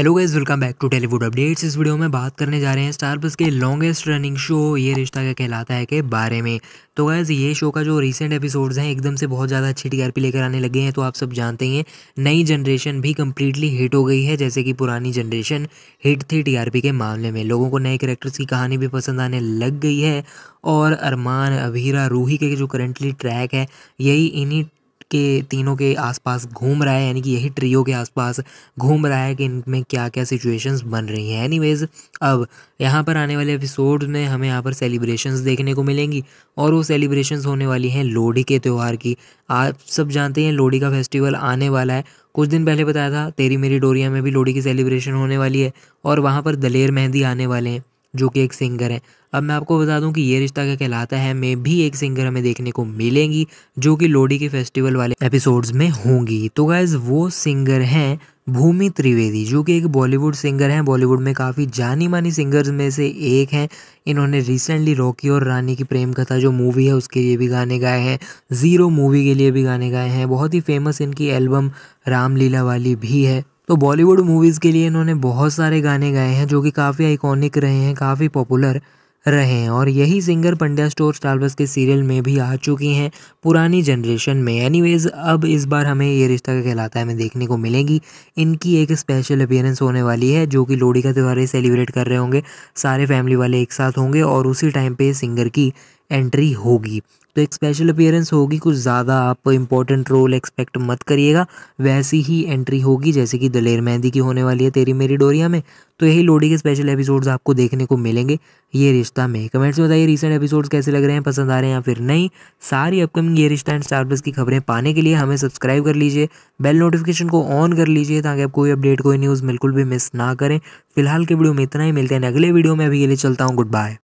Hello guys, welcome back to Tellywood updates. इस video में बात करने जा रहे हैं स्टार प्लस के लॉन्गेस्ट रनिंग शो ये रिश्ता क्या कहलाता है के बारे में। तो गाइस ये शो का जो रीसेंट एपिसोड्स हैं एकदम से बहुत ज़्यादा अच्छी टीआरपी लेकर आने लगे हैं। तो आप सब जानते हैं नई जनरेशन भी कम्प्लीटली हिट हो गई है, जैसे कि पुरानी जनरेशन हिट थी टीआरपी के मामले में। लोगों को नए कैरेक्टर्स की कहानी भी पसंद आने लग गई है और अरमान, अभीरा, रूही के जो करेंटली ट्रैक है यही इन्हीं के तीनों के आसपास घूम रहा है, यानी कि यही ट्रियो के आसपास घूम रहा है कि इनमें क्या क्या सिचुएशंस बन रही हैं। एनीवेज, अब यहाँ पर आने वाले एपिसोड में हमें यहाँ पर सेलिब्रेशंस देखने को मिलेंगी और वो सेलिब्रेशंस होने वाली हैं लोहड़ी के त्यौहार की। आप सब जानते हैं लोहड़ी का फेस्टिवल आने वाला है। कुछ दिन पहले बताया था तेरी मेरी डोरिया में भी लोहड़ी की सेलिब्रेशन होने वाली है और वहाँ पर दलेर मेहंदी आने वाले हैं जो कि एक सिंगर है। अब मैं आपको बता दूं कि ये रिश्ता क्या कहलाता है में भी एक सिंगर हमें देखने को मिलेंगी जो कि लोहड़ी के फेस्टिवल वाले एपिसोड्स में होंगी। तो गाइज वो सिंगर हैं भूमि त्रिवेदी, जो कि एक बॉलीवुड सिंगर हैं। बॉलीवुड में काफ़ी जानी मानी सिंगर्स में से एक हैं। इन्होंने रिसेंटली रॉकी और रानी की प्रेम कथा जो मूवी है उसके लिए भी गाने गाए हैं, ज़ीरो मूवी के लिए भी गाने गाए हैं। बहुत ही फेमस इनकी एल्बम रामलीला वाली भी है। तो बॉलीवुड मूवीज़ के लिए इन्होंने बहुत सारे गाने गाए हैं जो कि काफ़ी आइकॉनिक रहे हैं, काफ़ी पॉपुलर रहे हैं। और यही singer Pandya store Star Plus के सीरियल में भी आ चुकी हैं पुरानी जनरेशन में। एनीवेज, अब इस बार हमें ये रिश्ता क्या कहलाता है हमें देखने को मिलेंगी। इनकी एक स्पेशल अपीयरेंस होने वाली है जो कि लोहड़ी का त्यौहार सेलिब्रेट कर रहे होंगे, सारे फैमिली वाले एक साथ होंगे और उसी टाइम पर सिंगर की एंट्री होगी। तो एक स्पेशल अपीयरेंस होगी, कुछ ज़्यादा आप इंपॉर्टेंट रोल एक्सपेक्ट मत करिएगा, वैसी ही एंट्री होगी जैसे कि दलेर मेहंदी की होने वाली है तेरी मेरी डोरिया में। तो यही लोहड़ी के स्पेशल एपिसोड्स आपको देखने को मिलेंगे ये रिश्ता में। कमेंट्स में बताइए रिसेंट एपिसोड्स कैसे लग रहे हैं, पसंद आ रहे हैं या फिर नहीं। सारी अपकमिंग ये रिश्ता एंड स्टार प्लस की खबरें पाने के लिए हमें सब्सक्राइब कर लीजिए, बेल नोटिफिकेशन को ऑन कर लीजिए ताकि आप कोई अपडेट कोई न्यूज़ बिल्कुल भी मिस ना करें। फिलहाल के वीडियो में इतना ही, मिलते हैं अगले वीडियो में। अभी के लिए चलता हूँ, गुड बाय।